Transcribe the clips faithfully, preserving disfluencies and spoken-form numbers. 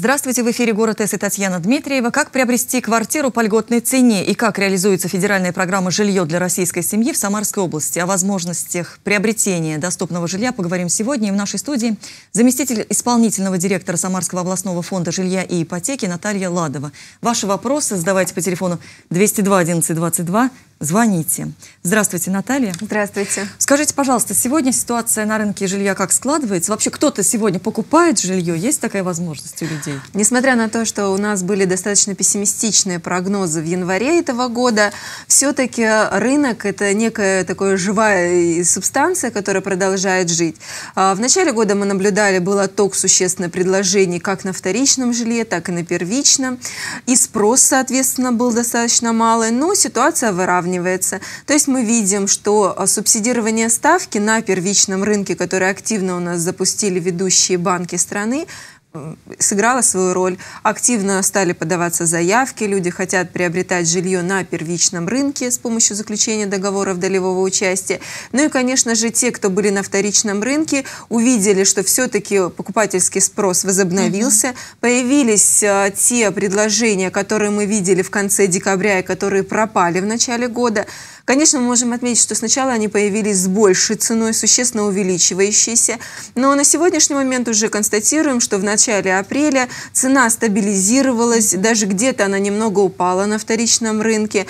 Здравствуйте, в эфире «Город С» и Татьяна Дмитриева. Как приобрести квартиру по льготной цене и как реализуется федеральная программа «Жилье для российской семьи» в Самарской области? О возможностях приобретения доступного жилья поговорим сегодня. И в нашей студии заместитель исполнительного директора Самарского областного фонда жилья и ипотеки Наталья Ладова. Ваши вопросы задавайте по телефону двести два одиннадцать двадцать два. Звоните. Здравствуйте, Наталья. Здравствуйте. Скажите, пожалуйста, сегодня ситуация на рынке жилья как складывается? Вообще кто-то сегодня покупает жилье? Есть такая возможность у людей? Несмотря на то, что у нас были достаточно пессимистичные прогнозы в январе этого года, все-таки рынок — это некая такая живая субстанция, которая продолжает жить. В начале года мы наблюдали, был отток существенных предложений как на вторичном жилье, так и на первичном. И спрос, соответственно, был достаточно малый, но ситуация выравнивается. То есть мы видим, что субсидирование ставки на первичном рынке, который активно у нас запустили ведущие банки страны, сыграла свою роль. Активно стали подаваться заявки, люди хотят приобретать жилье на первичном рынке с помощью заключения договоров долевого участия. Ну и, конечно же, те, кто были на вторичном рынке, увидели, что все-таки покупательский спрос возобновился. Mm-hmm. Появились а, те предложения, которые мы видели в конце декабря и которые пропали в начале года. Конечно, мы можем отметить, что сначала они появились с большей ценой, существенно увеличивающейся, но на сегодняшний момент уже констатируем, что в начале апреля цена стабилизировалась, даже где-то она немного упала на вторичном рынке.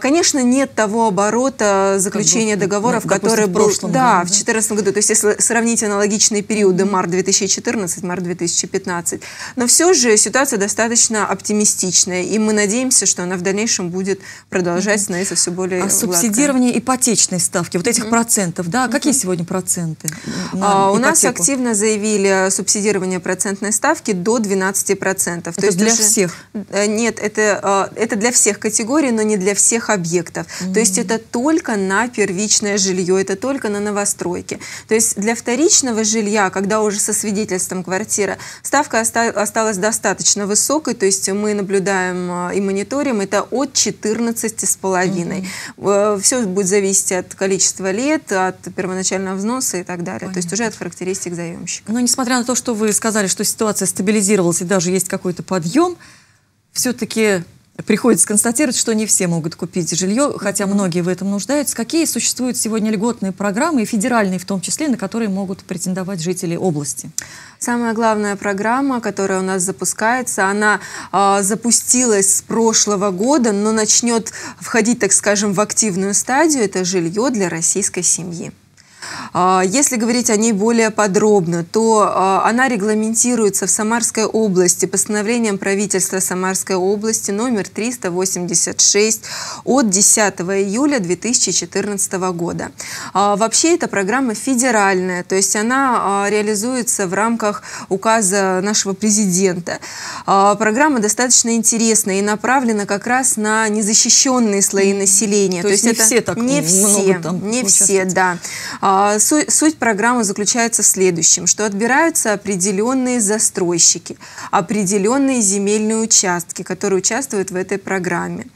Конечно, нет того оборота заключения договоров, ну, допустим, который был в прошлом, да, да, в две тысячи четырнадцатом году, то есть если сравнить аналогичные периоды март две тысячи четырнадцатого, март две тысячи пятнадцатого, но все же ситуация достаточно оптимистичная, и мы надеемся, что она в дальнейшем будет продолжать становиться все более... Субсидирование ипотечной ставки, вот этих mm-hmm. процентов, да? Mm-hmm. Какие сегодня проценты? А, у нас активно заявили субсидирование процентной ставки до двенадцати процентов. Это то есть для уже... всех? Нет, это, это для всех категорий, но не для всех объектов. Mm-hmm. То есть это только на первичное жилье, это только на новостройки. То есть для вторичного жилья, когда уже со свидетельством квартира, ставка оста- осталась достаточно высокой, то есть мы наблюдаем и мониторим, это от четырнадцати с половиной процентов. Mm-hmm. Все будет зависеть от количества лет, от первоначального взноса и так далее. Понятно. То есть уже от характеристик заемщика. Но несмотря на то, что вы сказали, что ситуация стабилизировалась и даже есть какой-то подъем, все-таки приходится констатировать, что не все могут купить жилье, хотя многие в этом нуждаются. Какие существуют сегодня льготные программы, и федеральные в том числе, на которые могут претендовать жители области? Самая главная программа, которая у нас запускается, она э, запустилась с прошлого года, но начнет входить, так скажем, в активную стадию. Это «Жилье для российской семьи». Если говорить о ней более подробно, то она регламентируется в Самарской области постановлением правительства Самарской области номер триста восемьдесят шесть от десятого июля две тысячи четырнадцатого года. Вообще эта программа федеральная, то есть она реализуется в рамках указа нашего президента. Программа достаточно интересная и направлена как раз на незащищенные слои населения. То, то есть не это все так не все, там не все, да. Суть программы заключается в следующем, что отбираются определенные застройщики, определенные земельные участки, которые участвуют в этой программе.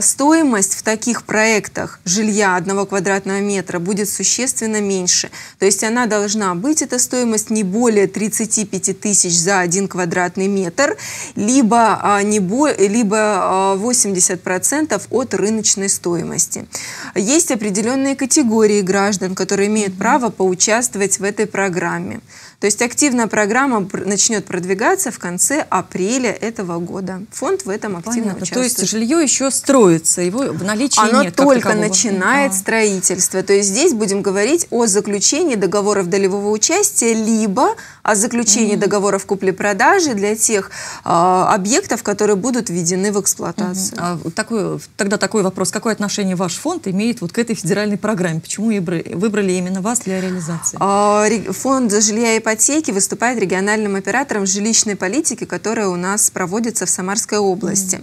Стоимость в таких проектах жилья одного квадратного метра будет существенно меньше. То есть она должна быть, эта стоимость, не более тридцати пяти тысяч за один квадратный метр, либо, не бо, либо восемьдесят процентов от рыночной стоимости. Есть определенные категории граждан, которые имеют право поучаствовать в этой программе. То есть активно программа начнет продвигаться в конце апреля этого года. Фонд в этом активно Понятно. участвует. То есть жилье еще строится, его в наличии Оно нет. Оно только начинает а. строительство. То есть здесь будем говорить о заключении договоров долевого участия, либо о заключении mm-hmm. договоров купли-продажи для тех а, объектов, которые будут введены в эксплуатацию. Mm-hmm. А такой, тогда такой вопрос. Какое отношение ваш фонд имеет вот к этой федеральной программе? Почему выбрали именно вас для реализации? А, фонд жилья и ипотеки выступает региональным оператором жилищной политики, которая у нас проводится в Самарской области.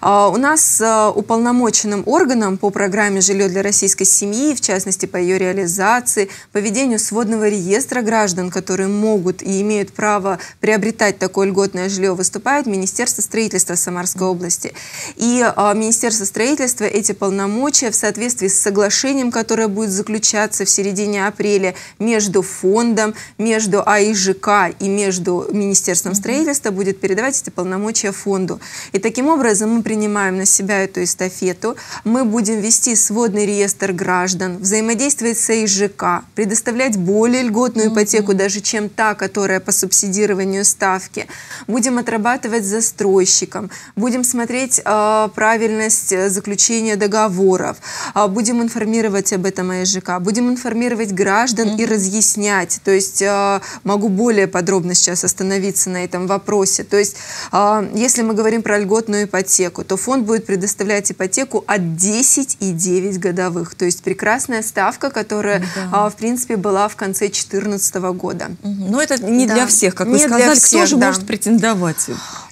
Mm-hmm. У нас уполномоченным органом по программе «Жилье для российской семьи», в частности по ее реализации, по ведению сводного реестра граждан, которые могут и имеют право приобретать такое льготное жилье, выступает Министерство строительства Самарской mm-hmm. области. И Министерство строительства эти полномочия в соответствии с соглашением, которое будет заключаться в середине апреля между фондом, между между А И Ж К и между Министерством строительства будет передавать эти полномочия фонду. И таким образом мы принимаем на себя эту эстафету, мы будем вести сводный реестр граждан, взаимодействовать с А И Ж К, предоставлять более льготную ипотеку, даже чем та, которая по субсидированию ставки. Будем отрабатывать застройщиком, будем смотреть э, правильность заключения договоров, э, будем информировать об этом А И Ж К, будем информировать граждан и разъяснять. То есть э, могу более подробно сейчас остановиться на этом вопросе. То есть э, если мы говорим про льготную ипотеку, то фонд будет предоставлять ипотеку от десяти и девяти годовых. То есть прекрасная ставка, которая, да. э, в принципе, была в конце две тысячи четырнадцатого года. Но это не да. для всех, как не вы сказали. Для всех, кто же да. может претендовать?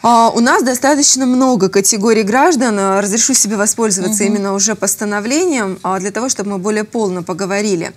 А, у нас достаточно много категорий граждан. Разрешу себе воспользоваться угу. именно уже постановлением, а, для того, чтобы мы более полно поговорили.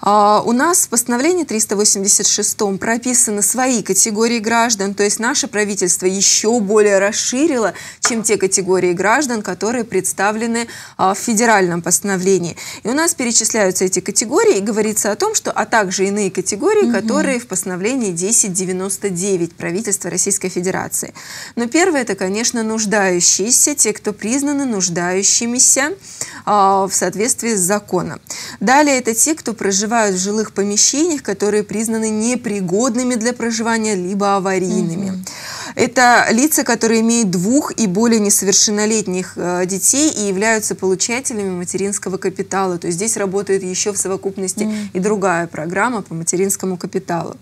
А, у нас в постановлении триста восемьдесят шесть прописаны свои категории граждан, то есть наше правительство еще более расширило, чем те категории граждан, которые представлены а, в федеральном постановлении. И у нас перечисляются эти категории, и говорится о том, что, а также иные категории, угу. которые в постановлении десять девяносто девять правительства Российской Федерации. Но первое – это, конечно, нуждающиеся, те, кто признаны нуждающимися э, в соответствии с законом. Далее – это те, кто проживают в жилых помещениях, которые признаны непригодными для проживания, либо аварийными. Mm-hmm. Это лица, которые имеют двух и более несовершеннолетних э, детей и являются получателями материнского капитала. То есть здесь работает еще в совокупности mm-hmm. и другая программа по материнскому капиталу.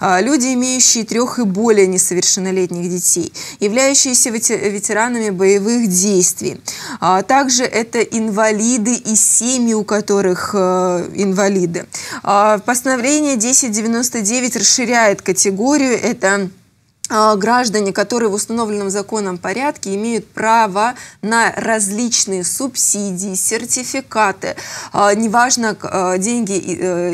Э, люди, имеющие трех и более несовершеннолетних детей, являющиеся ветеранами боевых действий. А также это инвалиды и семьи, у которых э, инвалиды. А постановление десять девяносто девять расширяет категорию. Это граждане, которые в установленном законом порядке имеют право на различные субсидии, сертификаты. Неважно, деньги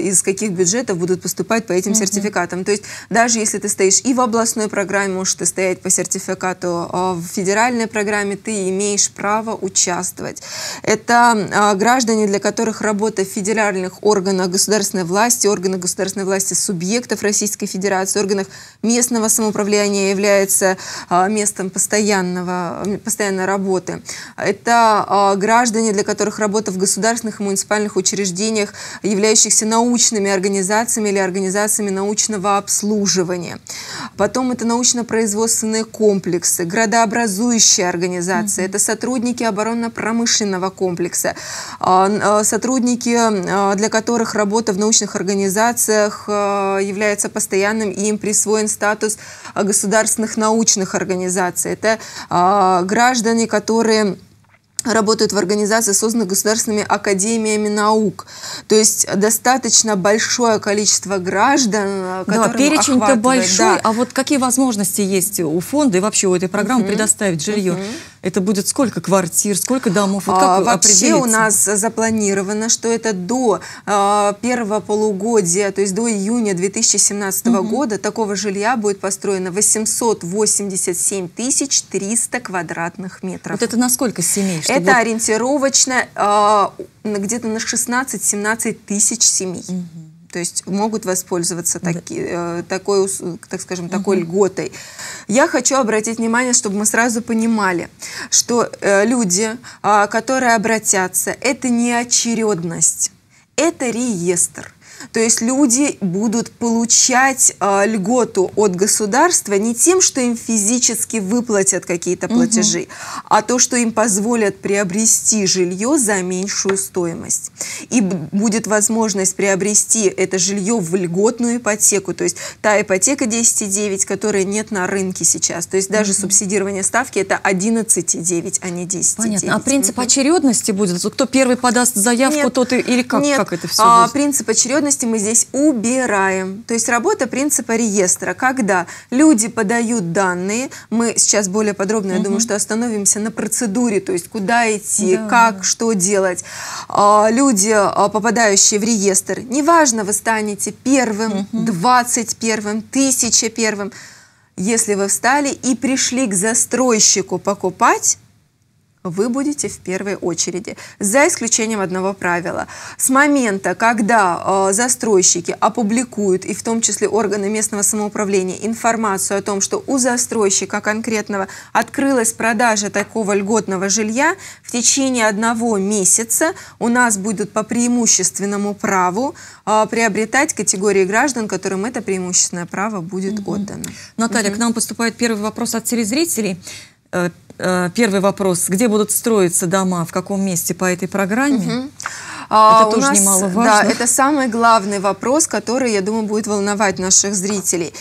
из каких бюджетов будут поступать по этим сертификатам. То есть даже если ты стоишь и в областной программе, можешь ты стоять по сертификату в федеральной программе, ты имеешь право участвовать. Это граждане, для которых работа в федеральных органах государственной власти, органах государственной власти субъектов Российской Федерации, органах местного самоуправления является местом постоянного, постоянной работы. Это граждане, для которых работа в государственных и муниципальных учреждениях, являющихся научными организациями или организациями научного обслуживания. Потом это научно-производственные комплексы, градообразующие организации, это сотрудники оборонно-промышленного комплекса, сотрудники, для которых работа в научных организациях является постоянным и им присвоен статус государственных научных организаций. Это э, граждане, которые работают в организации, созданных государственными академиями наук. То есть достаточно большое количество граждан, да, перечень-то большой, да. А вот какие возможности есть у фонда и вообще у этой программы угу. предоставить жилье? Угу. Это будет сколько квартир, сколько домов? Вот как а, вообще у нас запланировано, что это до а, первого полугодия, то есть до июня две тысячи семнадцатого угу. года, такого жилья будет построено восемьсот восемьдесят семь тысяч триста квадратных метров. Вот это на сколько семей? Это вот... ориентировочно а, где-то на шестнадцать-семнадцать тысяч семей. Угу. То есть могут воспользоваться таки, да. такой, так скажем, такой угу. льготой. Я хочу обратить внимание, чтобы мы сразу понимали, что люди, которые обратятся, это не очередность, это реестр. То есть люди будут получать э, льготу от государства не тем, что им физически выплатят какие-то платежи, угу. а то, что им позволят приобрести жилье за меньшую стоимость. И будет возможность приобрести это жилье в льготную ипотеку. То есть та ипотека десять девять, которой нет на рынке сейчас. То есть даже угу. субсидирование ставки это одиннадцать девять, а не десять девять. Понятно. А принцип угу. очередности будет? Кто первый подаст заявку, нет. тот и... или как, нет. как это все а, будет? Принцип очередности мы здесь убираем. То есть работа принципа реестра. Когда люди подают данные, мы сейчас более подробно, я угу. думаю, что остановимся на процедуре, то есть куда идти, да. как, что делать. Люди, попадающие в реестр, неважно, вы станете первым, угу. двадцать первым, тысяча первым, если вы встали и пришли к застройщику покупать, вы будете в первой очереди. За исключением одного правила. С момента, когда э, застройщики опубликуют, и в том числе органы местного самоуправления, информацию о том, что у застройщика конкретного открылась продажа такого льготного жилья, в течение одного месяца у нас будут по преимущественному праву э, приобретать категории граждан, которым это преимущественное право будет угу. отдано. Наталья, угу. к нам поступает первый вопрос от телезрителей. Первый вопрос. Где будут строиться дома, в каком месте по этой программе? Угу. Это а, тоже у нас, немаловажно. Да, это самый главный вопрос, который, я думаю, будет волновать наших зрителей.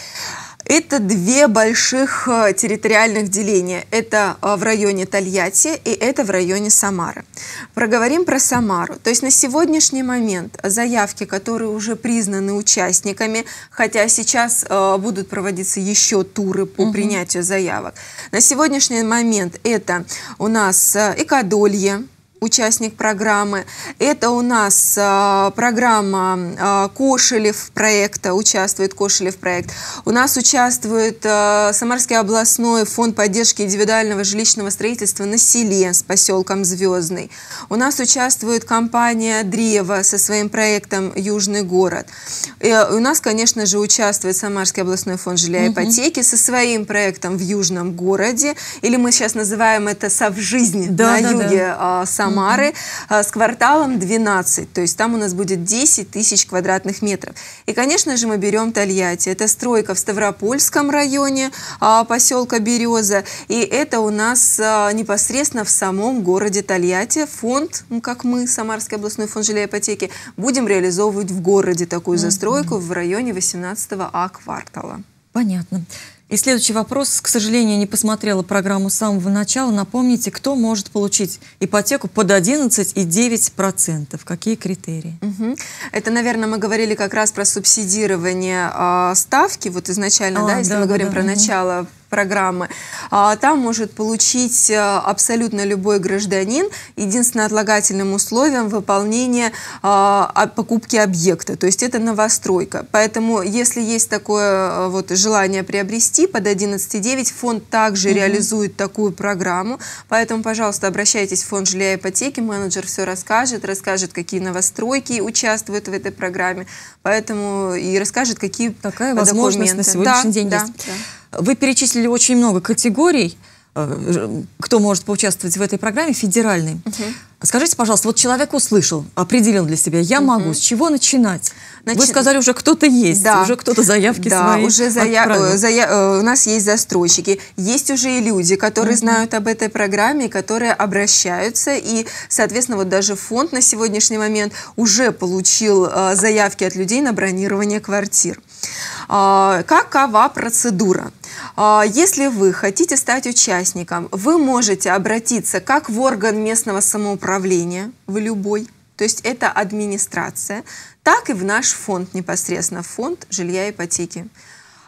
Это две больших территориальных деления. Это в районе Тольятти и это в районе Самары. Проговорим про Самару. То есть на сегодняшний момент заявки, которые уже признаны участниками, хотя сейчас будут проводиться еще туры по угу. принятию заявок. На сегодняшний момент это у нас Экодолье, участник программы. Это у нас а, программа а, Кошелев проекта, участвует Кошелев проект. У нас участвует а, Самарский областной фонд поддержки индивидуального жилищного строительства на селе с поселком Звездный. У нас участвует компания Древо со своим проектом Южный город. И у нас, конечно же, участвует Самарский областной фонд жилья и ипотеки со своим проектом в Южном городе. Или мы сейчас называем это Совжизнь да, на да, юге да. Самары. Самары с кварталом двенадцать, то есть там у нас будет десять тысяч квадратных метров. И, конечно же, мы берем Тольятти. Это стройка в Ставропольском районе поселка Береза, и это у нас непосредственно в самом городе Тольятти. Фонд, как мы, Самарский областной фонд жилья и ипотеки, будем реализовывать в городе такую застройку в районе восемнадцатого А-квартала. Понятно. И следующий вопрос. К сожалению, не посмотрела программу с самого начала. Напомните, кто может получить ипотеку под одиннадцать и девять десятых процента? Какие критерии? Угу. Это, наверное, мы говорили как раз про субсидирование э, ставки. Вот изначально, а, да, если да, мы говорим да, про да. начало программы. А, там может получить а, абсолютно любой гражданин. Единственным отлагательным условием выполнение а, покупки объекта. То есть это новостройка. Поэтому, если есть такое вот желание приобрести под одиннадцать и девять, фонд также угу. реализует такую программу. Поэтому, пожалуйста, обращайтесь в фонд жилья и ипотеки. Менеджер все расскажет, расскажет, какие новостройки участвуют в этой программе. Поэтому и расскажет, какие Такая документы. Возможность на сегодняшний да, день да, есть. Да. Вы перечислили очень много категорий, кто может поучаствовать в этой программе федеральной. Uh-huh. Скажите, пожалуйста, вот человек услышал, определил для себя, я uh-huh. могу, с чего начинать? Начи... Вы сказали, уже кто-то есть, да. уже кто-то заявки да, свои уже зая... Зая... У нас есть застройщики, есть уже и люди, которые uh-huh. знают об этой программе, которые обращаются, и, соответственно, вот даже фонд на сегодняшний момент уже получил заявки от людей на бронирование квартир. Какова процедура? Если вы хотите стать участником, вы можете обратиться как в орган местного самоуправления, в любой, то есть это администрация, так и в наш фонд непосредственно, фонд жилья и ипотеки.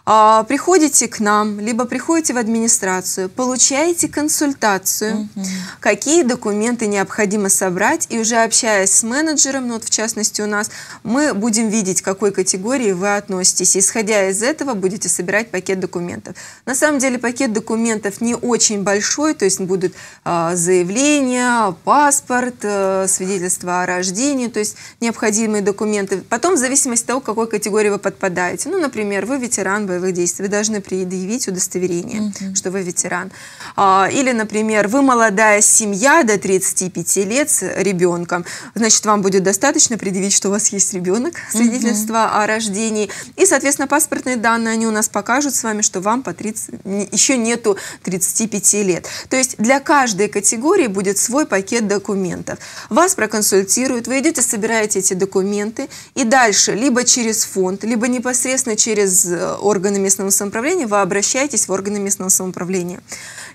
Приходите к нам, либо приходите в администрацию, получаете консультацию, угу. какие документы необходимо собрать, и уже общаясь с менеджером, ну вот в частности у нас, мы будем видеть, к какой категории вы относитесь. Исходя из этого, будете собирать пакет документов. На самом деле пакет документов не очень большой, то есть будут э, заявления, паспорт, э, свидетельство о рождении, то есть необходимые документы. Потом в зависимости от того, к какой категории вы подпадаете. Ну, например, вы ветеран, боевых действий, вы должны предъявить удостоверение, mm-hmm. что вы ветеран. А, или, например, вы молодая семья до тридцати пяти лет с ребенком, значит, вам будет достаточно предъявить, что у вас есть ребенок, свидетельство mm-hmm. о рождении, и, соответственно, паспортные данные, они у нас покажут с вами, что вам по тридцати, еще нету тридцати пяти лет. То есть для каждой категории будет свой пакет документов. Вас проконсультируют, вы идете, собираете эти документы, и дальше либо через фонд, либо непосредственно через организацию, органы местного самоуправления, вы обращаетесь в органы местного самоуправления.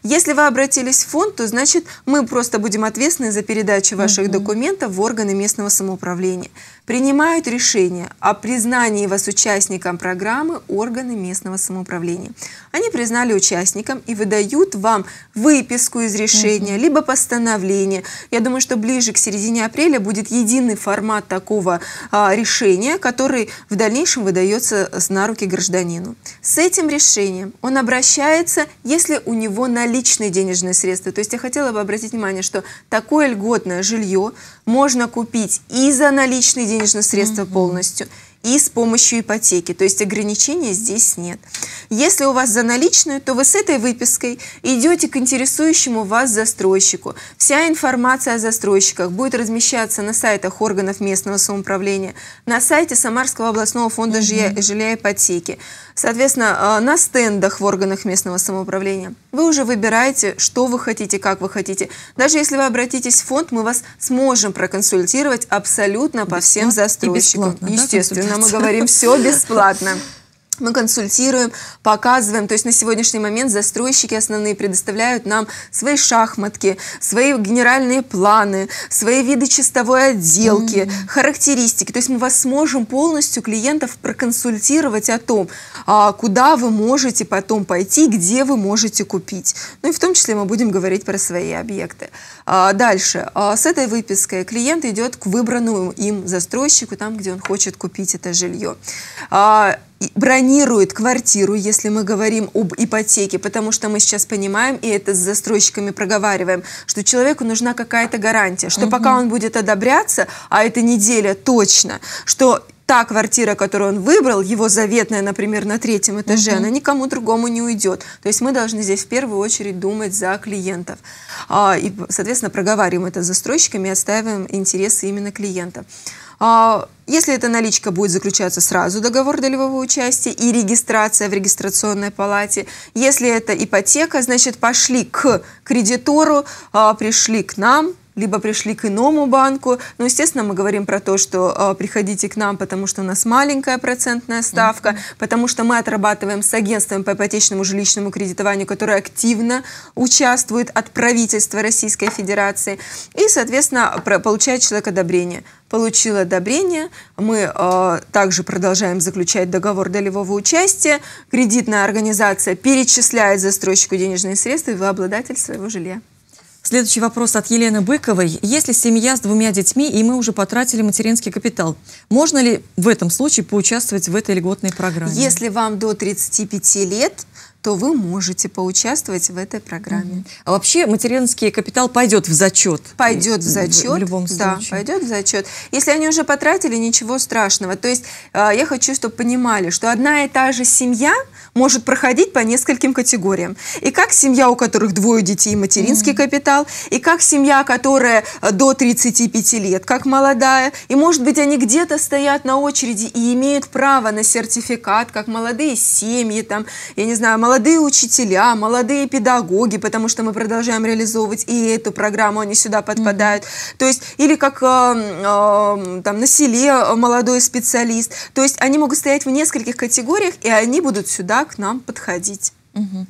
Если вы обратились в фонд, то значит мы просто будем ответственны за передачу ваших угу. документов в органы местного самоуправления. Принимают решение о признании вас участником программы органы местного самоуправления. Они признали участником и выдают вам выписку из решения, угу. либо постановление. Я думаю, что ближе к середине апреля будет единый формат такого а, решения, который в дальнейшем выдается на руки гражданину. С этим решением он обращается, если у него наличные денежные средства. То есть я хотела бы обратить внимание, что такое льготное жилье можно купить и за наличные деньги, денежные средства Mm-hmm. полностью, и с помощью ипотеки. То есть ограничений здесь нет. Если у вас за наличную, то вы с этой выпиской идете к интересующему вас застройщику. Вся информация о застройщиках будет размещаться на сайтах органов местного самоуправления, на сайте Самарского областного фонда mm-hmm. жилья и ипотеки, соответственно, на стендах в органах местного самоуправления. Вы уже выбираете, что вы хотите, как вы хотите. Даже если вы обратитесь в фонд, мы вас сможем проконсультировать абсолютно по всем застройщикам. Естественно. Мы говорим все бесплатно. Мы консультируем, показываем. То есть на сегодняшний момент застройщики основные предоставляют нам свои шахматки, свои генеральные планы, свои виды чистовой отделки, mm-hmm. характеристики. То есть мы вас сможем полностью, клиентов, проконсультировать о том, куда вы можете потом пойти, где вы можете купить. Ну и в том числе мы будем говорить про свои объекты. Дальше. С этой выпиской клиент идет к выбранному им застройщику, там, где он хочет купить это жилье. Бронирует квартиру, если мы говорим об ипотеке, потому что мы сейчас понимаем, и это с застройщиками проговариваем, что человеку нужна какая-то гарантия, что [S2] Угу. [S1] Пока он будет одобряться, а это неделя точно, что та квартира, которую он выбрал, его заветная, например, на третьем этаже, угу. она никому другому не уйдет. То есть мы должны здесь в первую очередь думать за клиентов. А, и, соответственно, проговариваем это с застройщиками и отстаиваем интересы именно клиента. А, если это наличка, будет заключаться сразу договор долевого участия и регистрация в регистрационной палате. Если это ипотека, значит, пошли к кредитору, а, пришли к нам, либо пришли к иному банку. Ну, естественно, мы говорим про то, что э, приходите к нам, потому что у нас маленькая процентная ставка, Mm-hmm. потому что мы отрабатываем с агентством по ипотечному жилищному кредитованию, которое активно участвует от правительства Российской Федерации. И, соответственно, про, получает человек одобрение. Получил одобрение, мы э, также продолжаем заключать договор долевого участия, кредитная организация перечисляет застройщику денежные средства, и вы обладатель своего жилья. Следующий вопрос от Елены Быковой. Если семья с двумя детьми, и мы уже потратили материнский капитал, можно ли в этом случае поучаствовать в этой льготной программе? Если вам до тридцати пяти лет, то вы можете поучаствовать в этой программе. А вообще материнский капитал пойдет в зачет? Пойдет в зачет. В, в любом случае. Да, пойдет в зачет. Если они уже потратили, ничего страшного. То есть э, я хочу, чтобы понимали, что одна и та же семья может проходить по нескольким категориям. И как семья, у которых двое детей, материнский mm-hmm. капитал, и как семья, которая до тридцати пяти лет, как молодая, и, может быть, они где-то стоят на очереди и имеют право на сертификат, как молодые семьи, там, я не знаю, молодые учителя, молодые педагоги, потому что мы продолжаем реализовывать и эту программу, они сюда подпадают. Mm-hmm. То есть, или как э, э, там, на селе молодой специалист. То есть, они могут стоять в нескольких категориях, и они будут сюда к нам подходить. Mm-hmm.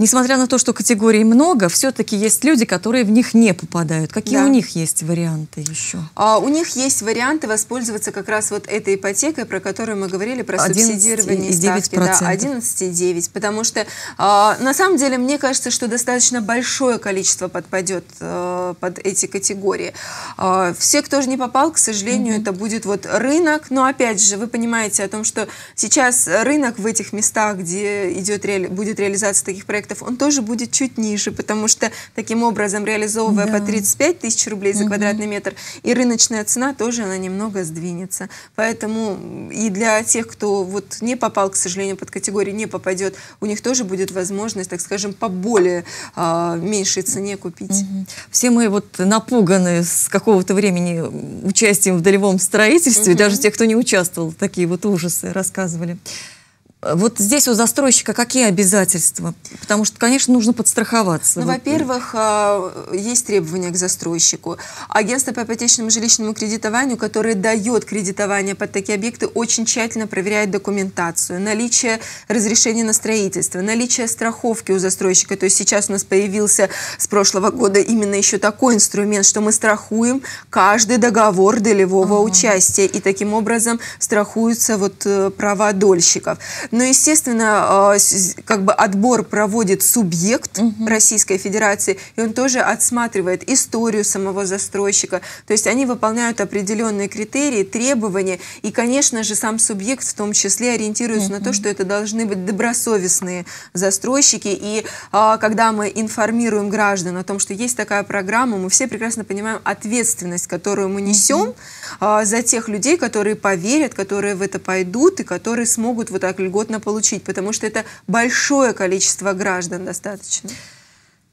Несмотря на то, что категорий много, все-таки есть люди, которые в них не попадают. Какие да. у них есть варианты еще? А, у них есть варианты воспользоваться как раз вот этой ипотекой, про которую мы говорили, про субсидирование ставки. Да, одиннадцать и девять. Потому что, а, на самом деле, мне кажется, что достаточно большое количество подпадет а, под эти категории. А, все, кто же не попал, к сожалению, mm-hmm. это будет вот рынок. Но, опять же, вы понимаете о том, что сейчас рынок в этих местах, где идет, реали... будет реализация таких проектов, он тоже будет чуть ниже, потому что таким образом, реализовывая да. по тридцать пять тысяч рублей за угу. квадратный метр, и рыночная цена тоже, она немного сдвинется. Поэтому и для тех, кто вот не попал, к сожалению, под категорию не попадет, у них тоже будет возможность, так скажем, по более а, меньшей цене купить. Угу. Все мы вот напуганы с какого-то времени участием в долевом строительстве, угу. даже те, кто не участвовал, такие вот ужасы рассказывали. Вот здесь у застройщика какие обязательства? Потому что, конечно, нужно подстраховаться. Ну, во-первых, есть требования к застройщику. Агентство по ипотечному жилищному кредитованию, которое дает кредитование под такие объекты, очень тщательно проверяет документацию, наличие разрешения на строительство, наличие страховки у застройщика. То есть сейчас у нас появился с прошлого года именно еще такой инструмент, что мы страхуем каждый договор долевого ага. участия, и таким образом страхуются вот права дольщиков. Но, естественно, как бы отбор проводит субъект угу. Российской Федерации, и он тоже отсматривает историю самого застройщика. То есть они выполняют определенные критерии, требования, и, конечно же, сам субъект в том числе ориентируется угу. на то, что это должны быть добросовестные застройщики. И когда мы информируем граждан о том, что есть такая программа, мы все прекрасно понимаем ответственность, которую мы несем угу. за тех людей, которые поверят, которые в это пойдут и которые смогут вот так льготно получить, потому что это большое количество граждан достаточно.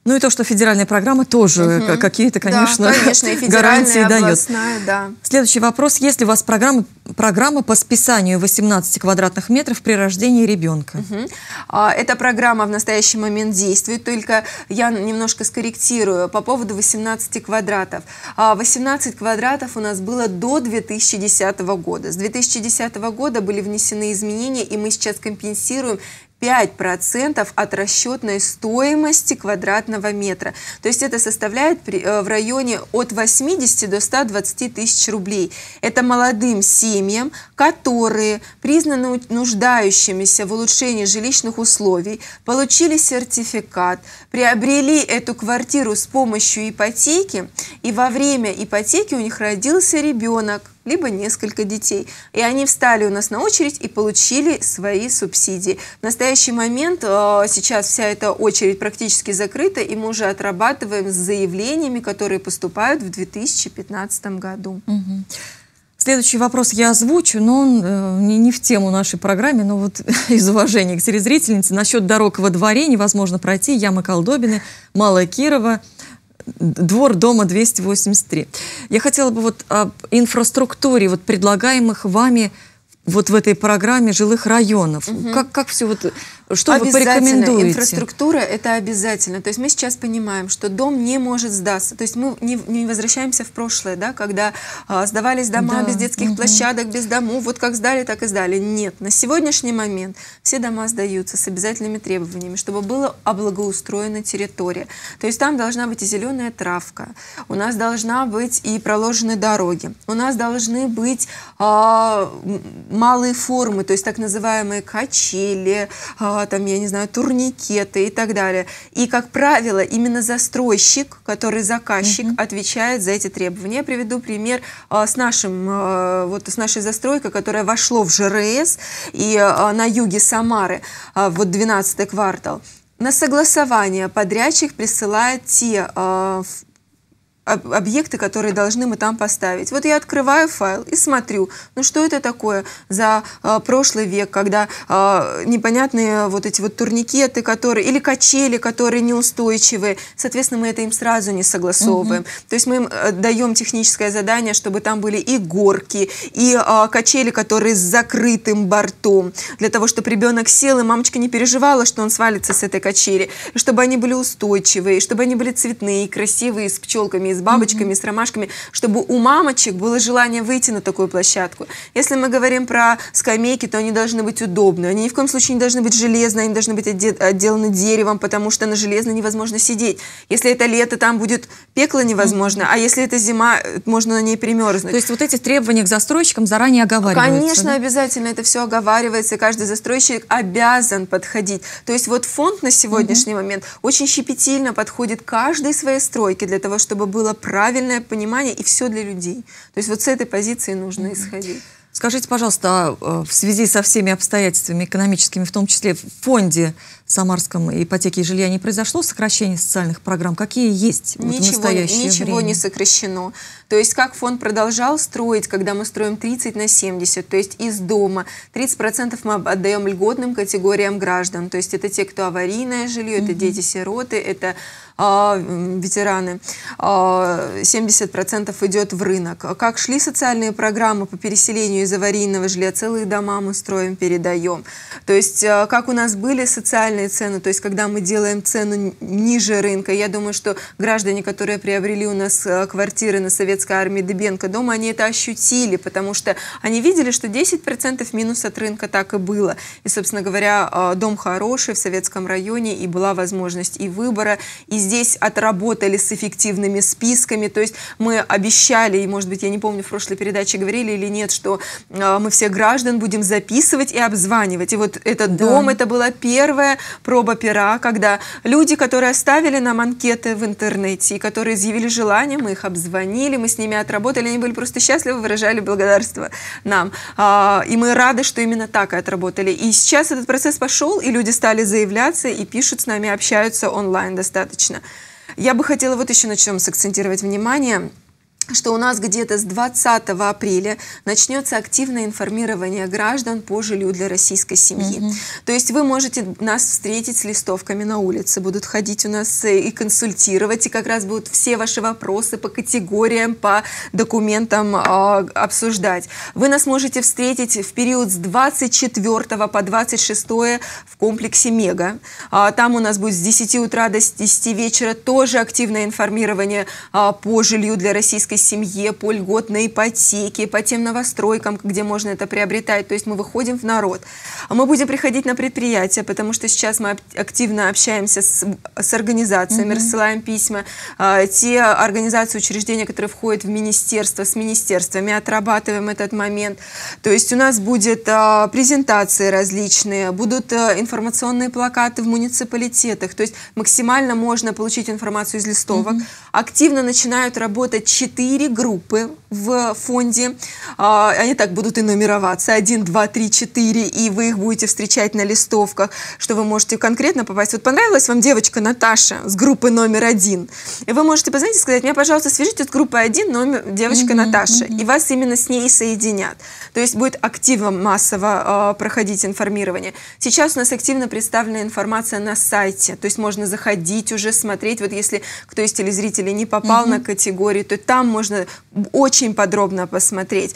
Ну и то, что федеральная программа тоже угу. какие-то, конечно, да, конечно, и гарантии дает. Да. Следующий вопрос. Есть ли у вас программа, программа по списанию восемнадцати квадратных метров при рождении ребенка? Угу. А, эта программа в настоящий момент действует, только я немножко скорректирую по поводу восемнадцати квадратов. А, восемнадцать квадратов у нас было до две тысячи десятого года. С две тысячи десятого года были внесены изменения, и мы сейчас компенсируем пять процентов от расчетной стоимости квадратного метра. То есть это составляет в районе от восьмидесяти до ста двадцати тысяч рублей. Это молодым семьям, которые признаны нуждающимися в улучшении жилищных условий, получили сертификат, приобрели эту квартиру с помощью ипотеки, и во время ипотеки у них родился ребенок, либо несколько детей. И они встали у нас на очередь и получили свои субсидии. В настоящий момент э, сейчас вся эта очередь практически закрыта, и мы уже отрабатываем с заявлениями, которые поступают в две тысячи пятнадцатом году. Угу. Следующий вопрос я озвучу, но он э, не, не в тему нашей программе, но вот из уважения к телезрительнице. Насчет дорог во дворе невозможно пройти. Яма Колдобины, Малая Кирова, двор дома двести восемьдесят три. Я хотела бы вот об инфраструктуре вот предлагаемых вами вот в этой программе жилых районов. Угу. Как, как все вот... Что вы порекомендуете? Инфраструктура — это обязательно. То есть мы сейчас понимаем, что дом не может сдаться. То есть мы не, не возвращаемся в прошлое, да, когда а, сдавались дома да. без детских угу. площадок, без домов. Вот как сдали, так и сдали. Нет. На сегодняшний момент все дома сдаются с обязательными требованиями, чтобы была облагоустроена территория. То есть там должна быть и зеленая травка, у нас должна быть и проложены дороги, у нас должны быть а, малые формы, то есть так называемые качели, а, там, я не знаю, турникеты и так далее. И, как правило, именно застройщик, который заказчик, Mm-hmm. отвечает за эти требования. Я приведу пример а, с, нашим, а, вот, с нашей застройкой, которая вошла в ЖРС и а, на юге Самары, а, вот двенадцатый квартал. На согласование подрядчик присылает те а, объекты, которые должны мы там поставить. Вот я открываю файл и смотрю, ну что это такое за э, прошлый век, когда э, непонятные вот эти вот турникеты, которые, или качели, которые неустойчивые. Соответственно, мы это им сразу не согласовываем. Угу. То есть мы им даем техническое задание, чтобы там были и горки, и э, качели, которые с закрытым бортом, для того, чтобы ребенок сел, и мамочка не переживала, что он свалится с этой качели, и чтобы они были устойчивые, и чтобы они были цветные, красивые, с пчелками, с бабочками, mm-hmm. с ромашками, чтобы у мамочек было желание выйти на такую площадку. Если мы говорим про скамейки, то они должны быть удобны. Они ни в коем случае не должны быть железные, они должны быть отделаны деревом, потому что на железной невозможно сидеть. Если это лето, там будет пекло невозможно, mm-hmm. а если это зима, можно на ней примерзнуть. То есть вот эти требования к застройщикам заранее оговариваются? Конечно, да? Обязательно это все оговаривается, и каждый застройщик обязан подходить. То есть вот фонд на сегодняшний mm-hmm. момент очень щепетильно подходит к каждой своей стройке, для того, чтобы было было правильное понимание и все для людей. То есть вот с этой позиции нужно исходить. Скажите, пожалуйста, в связи со всеми обстоятельствами экономическими, в том числе в фонде Самарском ипотеки и жилья, не произошло сокращение социальных программ? Какие есть ничего, вот в настоящее ничего время? Ничего не сокращено. То есть как фонд продолжал строить, когда мы строим тридцать на семьдесят, то есть из дома. тридцать процентов мы отдаем льготным категориям граждан. То есть это те, кто аварийное жилье, mm-hmm. это дети-сироты, это ветераны, семьдесят процентов идет в рынок. Как шли социальные программы по переселению из аварийного жилья, целые дома мы строим, передаем. То есть как у нас были социальные цены, то есть когда мы делаем цену ниже рынка, я думаю, что граждане, которые приобрели у нас квартиры на Советской армии Дыбенко дома, они это ощутили, потому что они видели, что десять процентов минус от рынка так и было. И, собственно говоря, дом хороший в Советском районе, и была возможность и выбора, и здесь отработали с эффективными списками, то есть мы обещали, и, может быть, я не помню, в прошлой передаче говорили или нет, что мы всех граждан будем записывать и обзванивать. И вот этот да. дом, это была первая проба пера, когда люди, которые оставили нам анкеты в интернете, и которые изъявили желание, мы их обзвонили, мы с ними отработали, они были просто счастливы, выражали благодарство нам. И мы рады, что именно так и отработали. И сейчас этот процесс пошел, и люди стали заявляться, и пишут с нами, общаются онлайн достаточно. Я бы хотела вот еще на чем сакцентировать внимание, что у нас где-то с двадцатого апреля начнется активное информирование граждан по жилью для российской семьи. Mm-hmm. То есть вы можете нас встретить с листовками на улице, будут ходить у нас и консультировать, и как раз будут все ваши вопросы по категориям, по документам э, обсуждать. Вы нас можете встретить в период с двадцать четвёртого по двадцать шестое в комплексе «Мега». А, там у нас будет с десяти утра до десяти вечера тоже активное информирование э, по жилью для российской семье, по льготной ипотеке, по тем новостройкам, где можно это приобретать. То есть мы выходим в народ. Мы будем приходить на предприятия, потому что сейчас мы активно общаемся с, с организациями, mm-hmm. рассылаем письма. Те организации, учреждения, которые входят в министерство, с министерствами, отрабатываем этот момент. То есть у нас будут презентации различные, будут информационные плакаты в муниципалитетах. То есть максимально можно получить информацию из листовок. Mm-hmm. Активно начинают работать четыре Четыре группы в фонде, они так будут и нумероваться, один, два, три, четыре, и вы их будете встречать на листовках, что вы можете конкретно попасть. Вот понравилась вам девочка Наташа с группы номер один, и вы можете позвонить и сказать: меня, пожалуйста, свяжите с группой один, номер девочка mm-hmm, Наташа, mm-hmm. и вас именно с ней соединят. То есть будет активно массово э, проходить информирование. Сейчас у нас активно представлена информация на сайте, то есть можно заходить уже, смотреть, вот если кто из телезрителей не попал mm-hmm. на категорию, то там можно очень подробно посмотреть.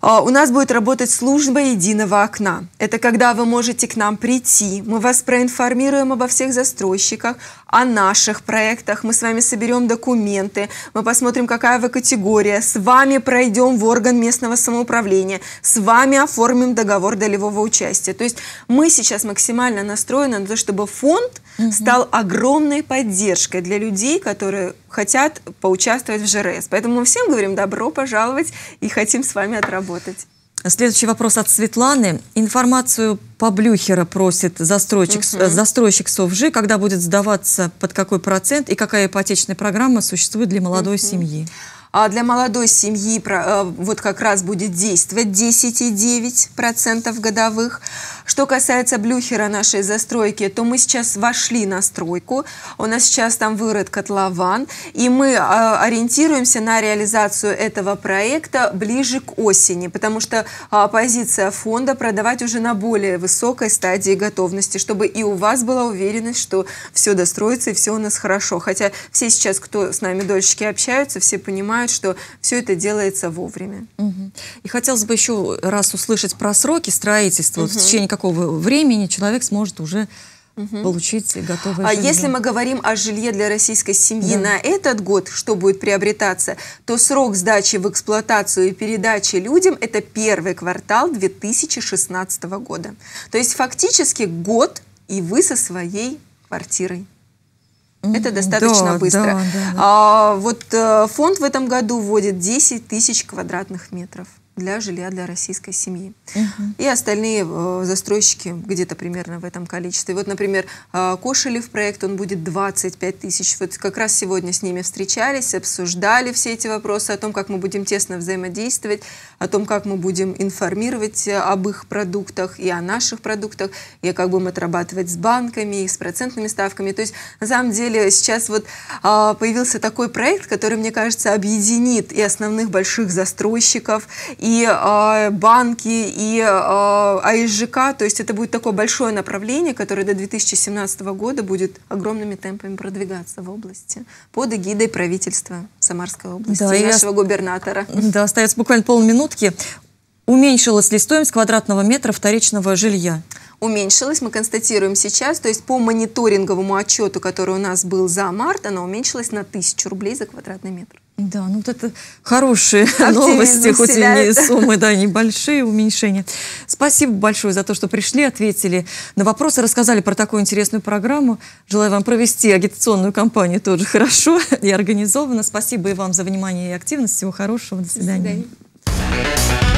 У нас будет работать служба единого окна. Это когда вы можете к нам прийти, мы вас проинформируем обо всех застройщиках, о наших проектах, мы с вами соберем документы, мы посмотрим, какая вы категория, с вами пройдем в орган местного самоуправления, с вами оформим договор долевого участия. То есть мы сейчас максимально настроены на то, чтобы фонд угу. стал огромной поддержкой для людей, которые хотят поучаствовать в ЖРС. Поэтому мы всем говорим: добро пожаловать, и хотим с вами отработать. Следующий вопрос от Светланы. Информацию по Блюхера просит застройщик, угу. застройщик СОФЖИ, когда будет сдаваться, под какой процент и какая ипотечная программа существует для молодой угу. семьи. А для молодой семьи вот как раз будет действовать десять и девять десятых процентов годовых. Что касается Блюхера, нашей застройки, то мы сейчас вошли на стройку. У нас сейчас там вырыт котлован. И мы ориентируемся на реализацию этого проекта ближе к осени, потому что позиция фонда — продавать уже на более высокой стадии готовности, чтобы и у вас была уверенность, что все достроится и все у нас хорошо. Хотя все сейчас, кто с нами дольщики общаются, все понимают, что все это делается вовремя. Угу. И хотелось бы еще раз услышать про сроки строительства. Угу. Вот в течение какого времени человек сможет уже угу. получить готовое жилье? Если мы говорим о жилье для российской семьи да. на этот год, что будет приобретаться, то срок сдачи в эксплуатацию и передачи людям — это первый квартал две тысячи шестнадцатого года. То есть фактически год, и вы со своей квартирой. Это достаточно да, быстро. Да, да, да. А, вот э, фонд в этом году вводит десять тысяч квадратных метров для жилья для российской семьи. Угу. И остальные э, застройщики где-то примерно в этом количестве. Вот, например, э, Кошелев проект, он будет двадцать пять тысяч. Вот как раз сегодня с ними встречались, обсуждали все эти вопросы о том, как мы будем тесно взаимодействовать, о том, как мы будем информировать об их продуктах и о наших продуктах, и как будем отрабатывать с банками, и с процентными ставками. То есть, на самом деле, сейчас вот э, появился такой проект, который, мне кажется, объединит и основных больших застройщиков, и э, банки, и э, А И Ж К. То есть это будет такое большое направление, которое до две тысячи семнадцатого года будет огромными темпами продвигаться в области под эгидой правительства Самарской области, да, и нашего я... губернатора. Да, остается буквально полминутки. Уменьшилась ли стоимость квадратного метра вторичного жилья? Уменьшилась, мы констатируем сейчас, то есть по мониторинговому отчету, который у нас был за март, она уменьшилась на тысячу рублей за квадратный метр. Да, ну вот это хорошие Оптимизм новости, хоть вселяет. И суммы, да, небольшие уменьшения. Спасибо большое за то, что пришли, ответили на вопросы, рассказали про такую интересную программу. Желаю вам провести агитационную кампанию тоже хорошо и организованно. Спасибо и вам за внимание и активность. Всего хорошего. До свидания. До свидания.